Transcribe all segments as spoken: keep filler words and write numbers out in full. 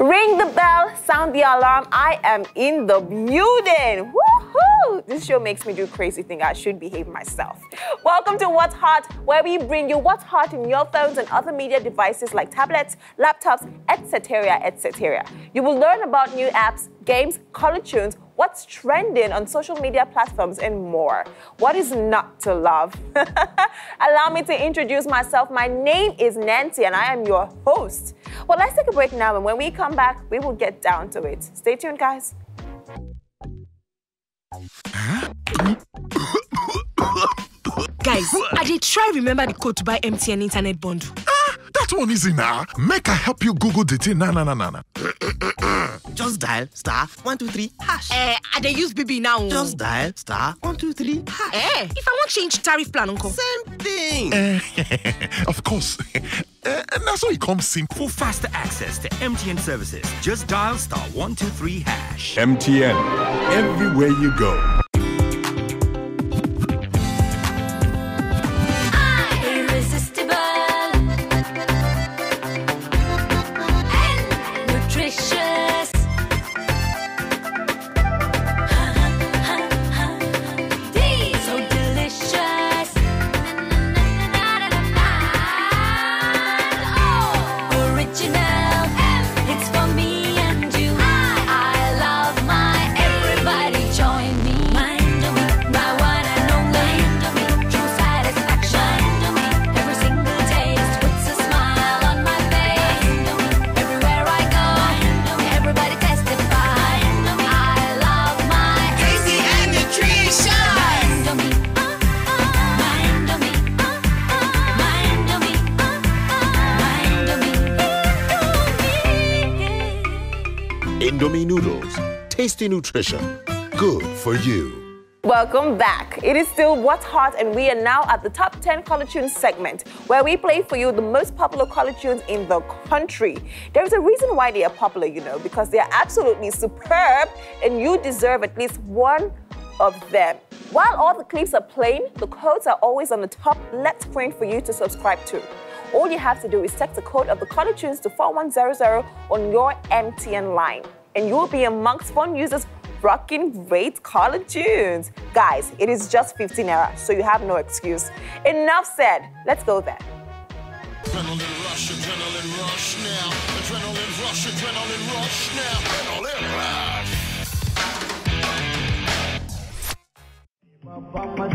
Ring the bell, sound the alarm. I am in the building. Woohoo! This show makes me do crazy things. I should behave myself. Welcome to What's Hot, where we bring you what's hot in your phones and other media devices like tablets, laptops, et cetera, et cetera. You will learn about new apps, games, color tunes, what's trending on social media platforms, and more. What is not to love? Allow me to introduce myself. My name is Nancy and I am your host. Well, let's take a break now, and when we come back, we will get down to it. Stay tuned, guys. Guys, I did try remember the code to buy M T N internet bundle. Ah, that one is in now. Make I help you Google the thing. Na na na na na. Just dial star one two three hash. Eh, I dey use B B now. Just dial star one two three hash. Eh, if I want change tariff plan, uncle. Same thing. Eh, of course. Uh, and that's how it comes simple. For faster access to M T N services, just dial star one two three hash. M T N, everywhere you go. Indomie noodles, tasty nutrition, good for you. Welcome back. It is still What's Hot, and we are now at the top ten color tunes segment, where we play for you the most popular color tunes in the country. There is a reason why they are popular, you know, because they are absolutely superb, and you deserve at least one of them. While all the clips are playing, the codes are always on the top left screen for you to subscribe to. All you have to do is text the code of the color tunes to four one zero zero on your M T N line, and you will be amongst phone users rocking great color tunes. Guys, it is just fifteen naira, so you have no excuse. Enough said. Let's go there. Adrenaline rush, adrenaline rush now. Adrenaline rush, adrenaline rush now. Adrenaline rush.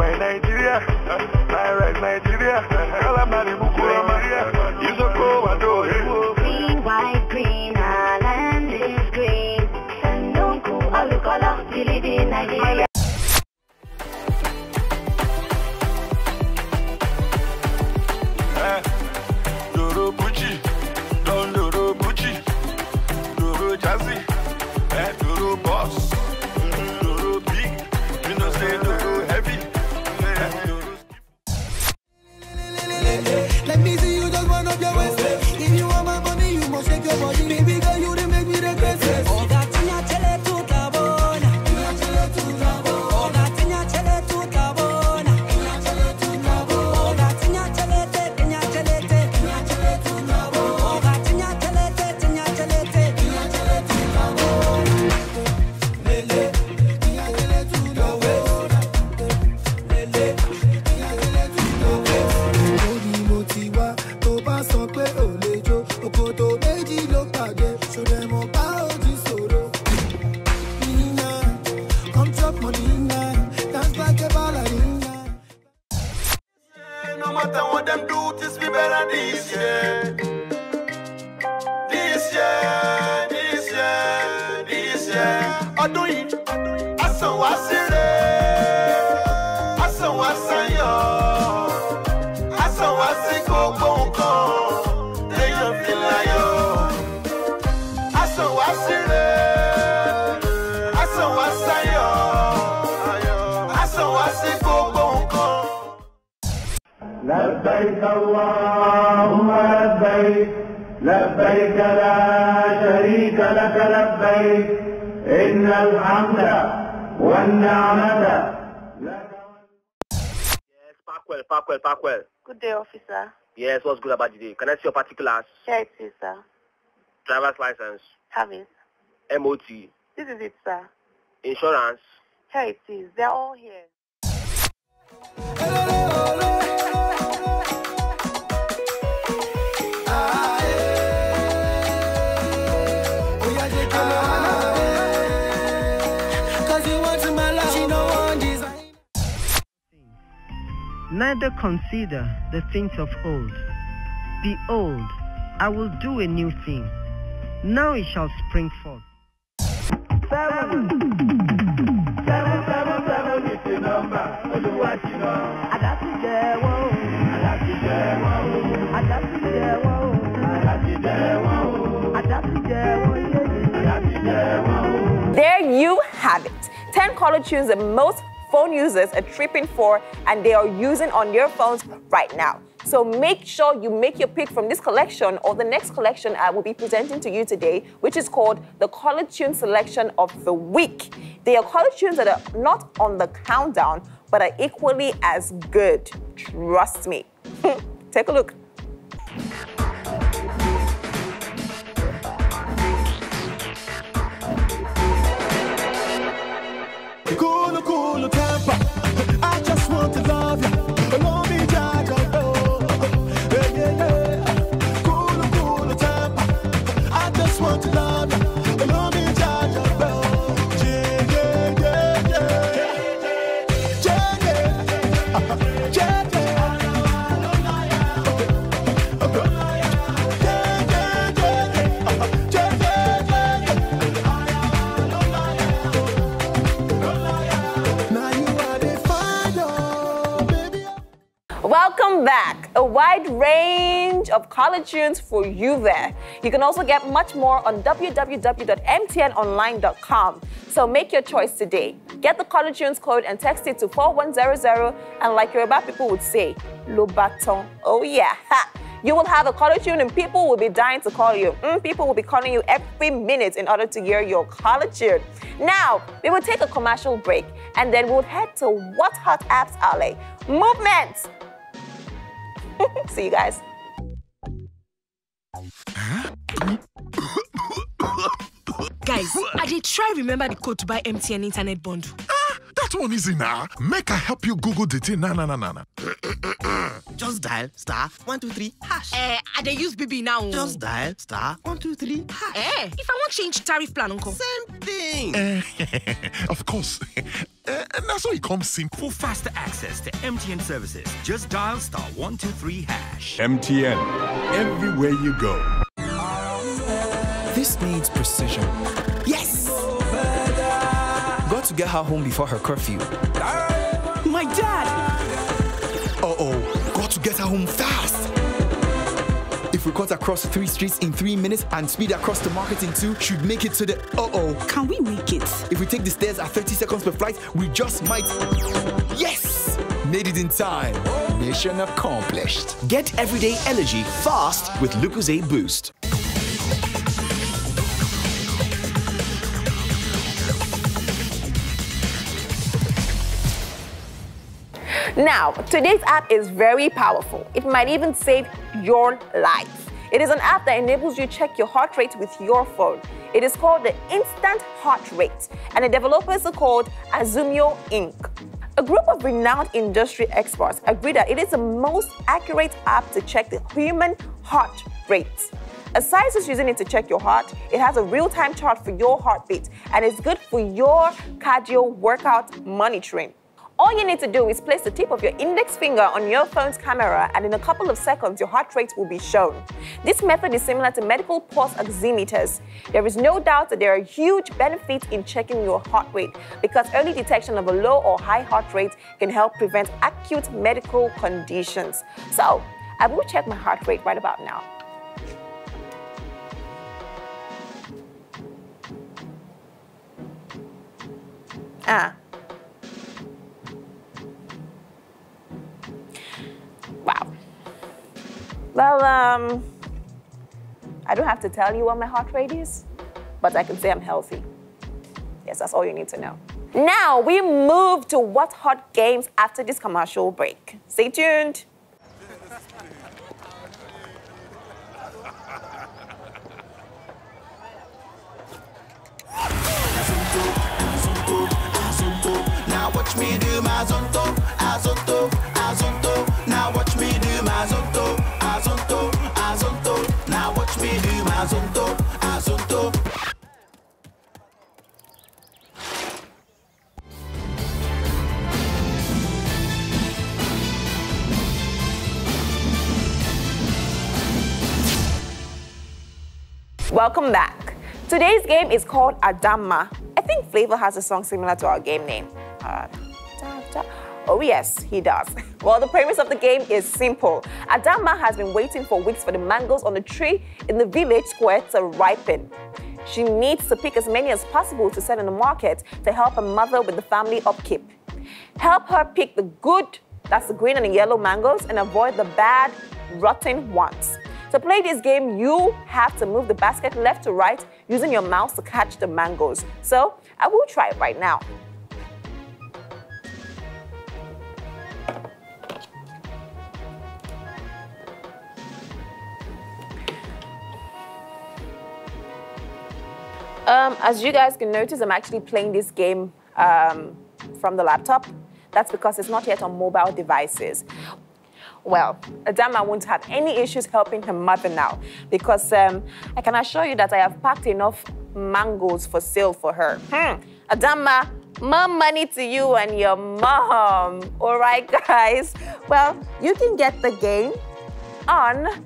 My Nigeria, my right Nigeria, Calamari Bukura Maria, use a cold green, white, green, our land is green, and no cool, all the color, we live in Nigeria. إن الحمد والنعمة. Yes, park well, park well, park well. Good day, officer. Yes, what's good about the day? Can I see your particulars? Yeah, it is, sir. Driver's license. Have it. M O T. This is it, sir. Insurance. Here it is. They're all here. Neither consider the things of old. Behold, I will do a new thing. Now it shall spring forth. Seven, seven, seven, seven is the number. Oluwa ti lo. Adati je wa o. Adati je wa o. Adati je wa o. Adati je wa o. Adati je wa o. Adati je wa o. There you have it. ten color tunes the most phone users are tripping for and they are using on their phones right now. So make sure you make your pick from this collection or the next collection I will be presenting to you today, which is called the Color Tune Selection of the Week. They are color tunes that are not on the countdown, but are equally as good. Trust me. Take a look. Welcome back. A wide range of color tunes for you there. You can also get much more on w w w dot m t n online dot com. So make your choice today. Get the color tunes code and text it to four one zero zero and like Yoruba people would say, lo baton. Oh yeah. Ha. You will have a color tune and people will be dying to call you. Mm, people will be calling you every minute in order to hear your color tune. Now, we will take a commercial break and then we'll head to What Hot Apps Alley. Movement! See you guys. Guys, I did try remember the code to buy M T N internet bundle. Ah, that one is in now. Make I help you Google the thing. Na na na na na. Just dial star one two three hash. Eh, I dey use B B now. Just dial star one two three hash. Eh, if I want change tariff plan, uncle. Same thing. Uh, of course. Uh, and that's how it comes simple. For faster access to M T N services, just dial star one two three hash. M T N, everywhere you go. This needs precision. Yes. Got to get her home before her curfew. My dad. Uh oh, got to get her home fast. If we cut across three streets in three minutes and speed across the market in two, should make it to the uh-oh. Can we make it? If we take the stairs at thirty seconds per flight, we just might. Yes! Made it in time. Mission accomplished. Get everyday energy fast with Lucozade Boost. Now, today's app is very powerful. It might even save your life. It is an app that enables you to check your heart rate with your phone. It is called the Instant Heart Rate, and the developers are called Azumio Incorporated. A group of renowned industry experts agree that it is the most accurate app to check the human heart rate. Aside from using it to check your heart, it has a real-time chart for your heartbeat, and it's good for your cardio workout monitoring. All you need to do is place the tip of your index finger on your phone's camera, and in a couple of seconds, your heart rate will be shown. This method is similar to medical pulse oximeters. There is no doubt that there are huge benefits in checking your heart rate, because early detection of a low or high heart rate can help prevent acute medical conditions. So, I will check my heart rate right about now. Ah. Wow. Well, um, I don't have to tell you what my heart rate is, but I can say I'm healthy. Yes, that's all you need to know. Now we move to what hot games after this commercial break. Stay tuned. Now watch me do my zonto, azonto, azonto. Now watch me do my zonto, azonto, azonto. Now watch me do my zonto, azonto. Welcome back. Today's game is called Adama. I think Flavor has a song similar to our game name. Uh, da, da. Oh yes, he does. Well, the premise of the game is simple. Adama has been waiting for weeks for the mangoes on the tree in the village square to ripen. She needs to pick as many as possible to sell in the market to help her mother with the family upkeep. Help her pick the good, that's the green and the yellow mangoes, and avoid the bad, rotten ones. To play this game, you have to move the basket left to right using your mouse to catch the mangoes. So, I will try it right now. Um, as you guys can notice, I'm actually playing this game um, from the laptop. That's because it's not yet on mobile devices. Well, Adama won't have any issues helping her mother now because um, I can assure you that I have packed enough mangoes for sale for her. Hmm. Adama, more money to you and your mom. All right, guys. Well, you can get the game on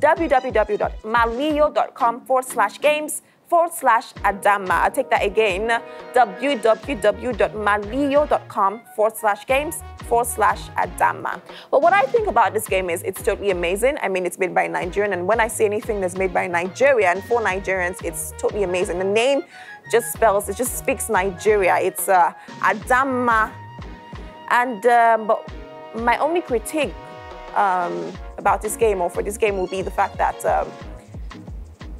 www.malio.com forward slash games forward slash Adama. I'll take that again. www.malio.com forward slash games forward slash Adama. But what I think about this game is it's totally amazing. I mean, it's made by a Nigerian, and when I say anything that's made by a Nigerian for Nigerians, it's totally amazing. The name just spells, it just speaks Nigeria. It's uh, Adama. And um, but my only critique um, about this game or for this game will be the fact that um,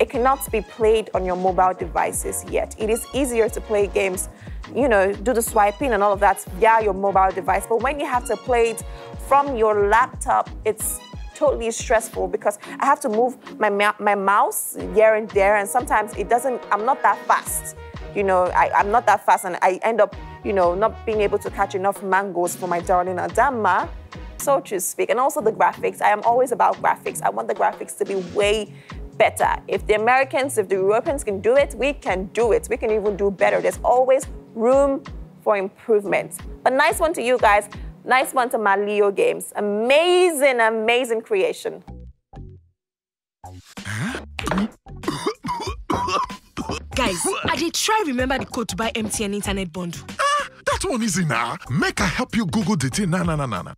it cannot be played on your mobile devices yet. It is easier to play games, you know, do the swiping and all of that via your mobile device. But when you have to play it from your laptop, it's totally stressful because I have to move my, my mouse here and there, and sometimes it doesn't, I'm not that fast. You know, I, I'm not that fast, and I end up, you know, not being able to catch enough mangoes for my darling Adama, so to speak. And also the graphics, I am always about graphics. I want the graphics to be way better. If the Americans, if the Europeans can do it, we can do it. We can even do better. There's always room for improvement. But nice one to you guys. Nice one to Mylo Games. Amazing, amazing creation. Guys, I did try remember the code to buy M T N internet bundle. Ah, that one is in our. Make I help you Google the thing. Na na na na na.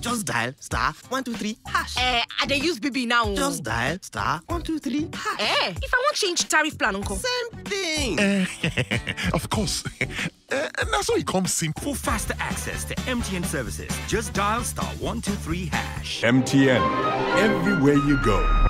Just dial star one two three hash. Eh, I dey use B B now. Just dial star one two three hash. Eh, if I want change tariff plan, uncle. Same thing. Uh, of course. Uh, and that's why it comes simple. For faster access to M T N services, just dial star one two three hash. M T N, everywhere you go.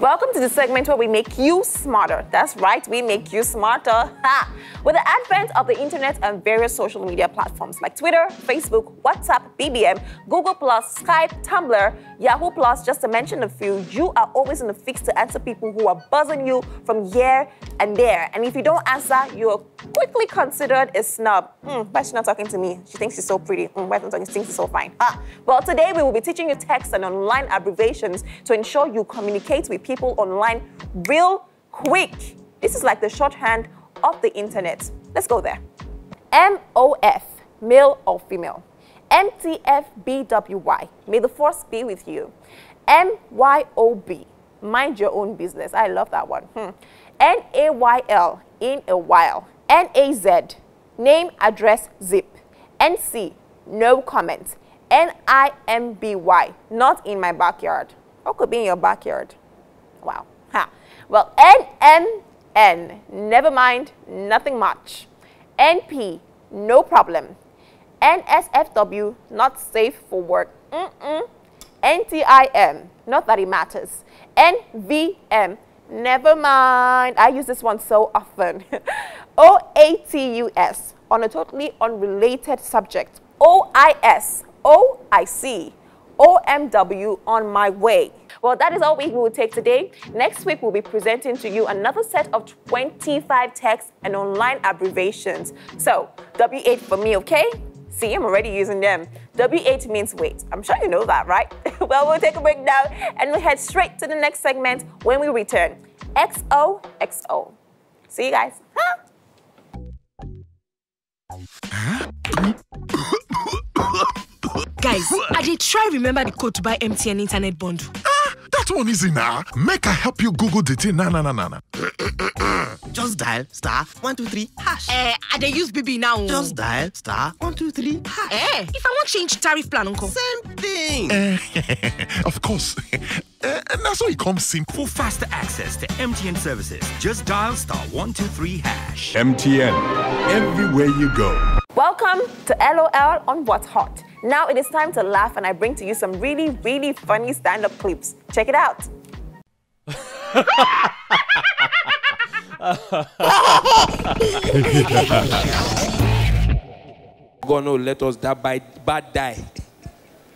Welcome to the segment where we make you smarter. That's right, we make you smarter. Ha! With the advent of the internet and various social media platforms like Twitter, Facebook, WhatsApp, B B M, Google plus, Skype, Tumblr, Yahoo plus, just to mention a few, you are always in a fix to answer people who are buzzing you from here and there. And if you don't answer, you're quickly considered a snub. Mm, but she's not talking to me. She thinks she's so pretty. Mm, why not talking? She thinks she's so fine. Ha! Well, today we will be teaching you text and online abbreviations to ensure you communicate with people people online real quick. This is like the shorthand of the internet. Let's go there. M O F, male or female. M T F B W Y, may the force be with you. M Y O B, mind your own business. I love that one. Hmm. N A Y L, in a while. N A Z, name, address, zip. N C, no comment. N I M B Y, not in my backyard. Or could be in your backyard. Wow. Ha. Well, N M N, never mind, nothing much. N P, no problem. N S F W, not safe for work. Mm-mm. N T I M, not that it matters, N V M, never mind, I use this one so often, O A T U S, on a totally unrelated subject, O I S, O I C, O M W, on my way. Well, that is all we will take today. Next week, we'll be presenting to you another set of twenty-five text and online abbreviations. So, W H for me, okay? See, I'm already using them. W H means wait. I'm sure you know that, right? Well, we'll take a break now and we'll head straight to the next segment when we return. X O X O. See you guys. Huh? Guys, I did try remember the code to buy M T N internet bundle. Ah, that one is in now. Make I help you Google the thing. Na na na na na. Just dial star one two three hash. Eh, I dey use B B now. Just dial star one two three hash. Eh, if I want change tariff plan, uncle. Same thing. Uh, of course. Uh, and that's how it comes simple. For faster access to M T N services, just dial star one two three hash. M T N, everywhere you go. Welcome to L O L on What's Hot. Now it is time to laugh, and I bring to you some really, really funny stand-up clips. Check it out. God no let us die by bad die.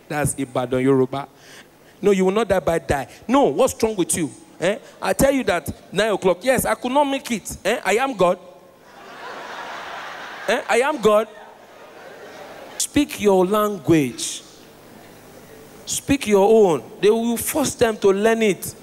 That's Ibadan Yoruba. No, you will not die by die. No, what's wrong with you? Eh? I tell you that nine o'clock. Yes, I could not make it. Eh? I am God. Eh? I am God. Speak your language. Speak your own. They will force them to learn it.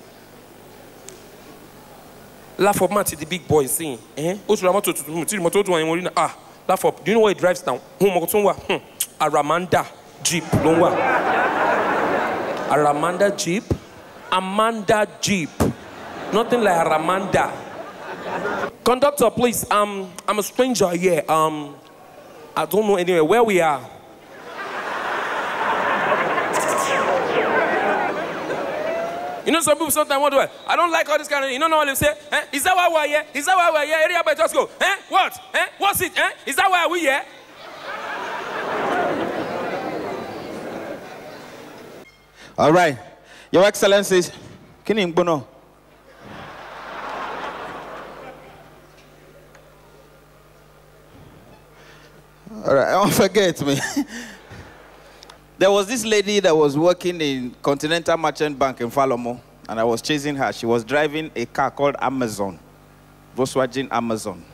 Laugh up, man, to the big boy sing. Eh? Ah, laugh up. Do you know where it drives down? Aramanda Jeep. Aramanda Jeep. Amanda Jeep. Nothing like Aramanda. Conductor, please. Um, I'm a stranger here. Um, I don't know anywhere where we are. You know, some people sometimes want to. I don't like all this kind of. You know, no, they say, eh? Is that why we're here? Is that why we're here? Everybody just go, eh? What? Eh? What's it? Eh? Is that why we're here? All right, Your Excellencies, Kini Mbono. All right, don't forget me. There was this lady that was working in Continental Merchant Bank in Falomo, and I was chasing her. She was driving a car called Amazon, Volkswagen Amazon.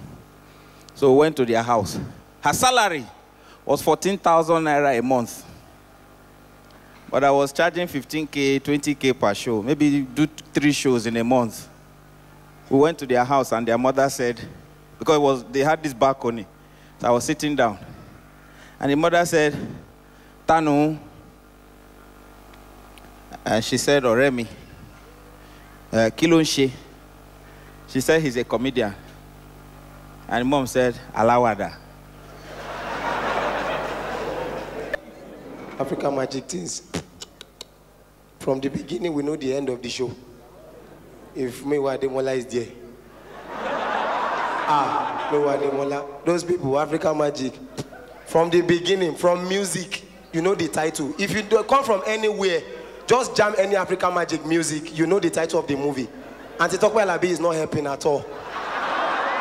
So we went to their house. Her salary was fourteen thousand naira a month. But I was charging fifteen K, twenty K per show. Maybe do three shows in a month. We went to their house, and their mother said, because it was, they had this balcony, so I was sitting down. And the mother said, Tanu. And she said, Oremi, uh, Kilonshi. She said, he's a comedian. And mom said, Alawada. African magic things. From the beginning, we know the end of the show. If Mewa Ademola is there. Ah, Mewa Ademola. Those people, African magic. From the beginning, from music, you know the title. If you do, come from anywhere, just jam any African magic music, you know the title of the movie. And Titokwe Alabi is not helping at all.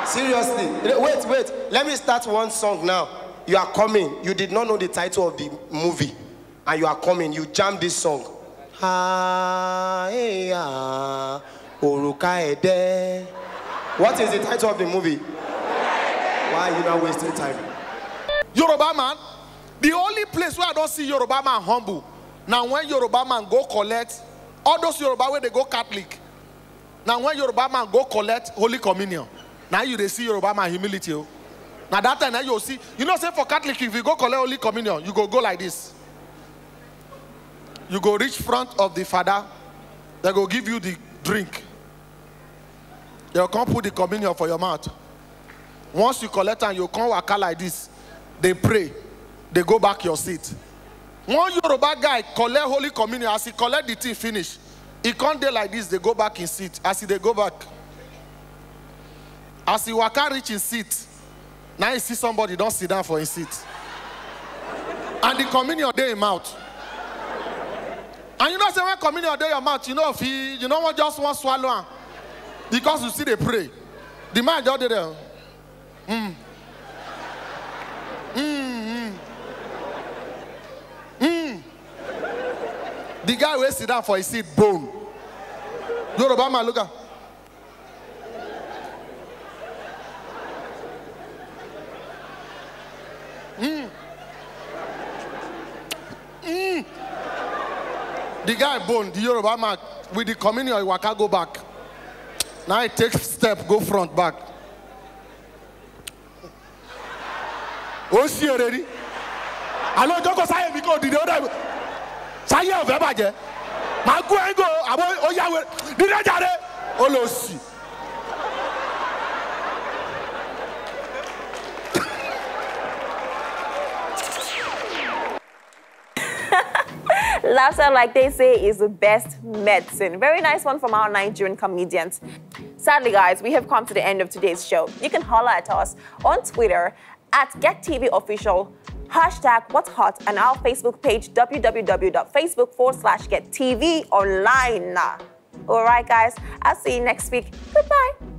Seriously. Wait, wait. Let me start one song now. You are coming. You did not know the title of the movie. And you are coming. You jam this song. What is the title of the movie? Why are you not wasting time? Yoruba man, the only place where I don't see Yoruba man humble, now when Yoruba man go collect, all those Yoruba where they go Catholic, now when Yoruba man go collect Holy Communion, now you they see Yoruba man humility. Now that time, now you'll see, you know, say for Catholic, if you go collect Holy Communion, you go go like this. You go reach front of the father, they go give you the drink. They'll come put the communion for your mouth. Once you collect and you come waka like this, they pray, they go back your seat. One Yoruba guy collect Holy Communion, as he collect the tea finish, he can't dey like this, they go back in seat, as he they go back. As he waka reach his seat, now you see somebody don't sit down for his seat. And the communion dey in mouth. And you know, say when communion dey your mouth, you know if he, you know what, just one swallow am, because you see they pray. The man just dey there. Mm. Mm, mm. Mm. The guy will sit down for his seat, bone. Yoruba man, look at. Mm. Mm. The guy bone, the Yoruba man, with the communion, he waka go back. Now he takes step, go front, back. Oh, see already? I know Joko Saye because the other Saye of Ebaje. Magu Ego, I want Oyawe, Dinajare, Olosi. Laughter, like they say, is the best medicine. Very nice one from our Nigerian comedians. Sadly, guys, we have come to the end of today's show. You can holler at us on Twitter at GetTVOfficial, hashtag What's Hot, and our Facebook page, www.facebook forward slash GetTVOnline. All right, guys, I'll see you next week. Goodbye.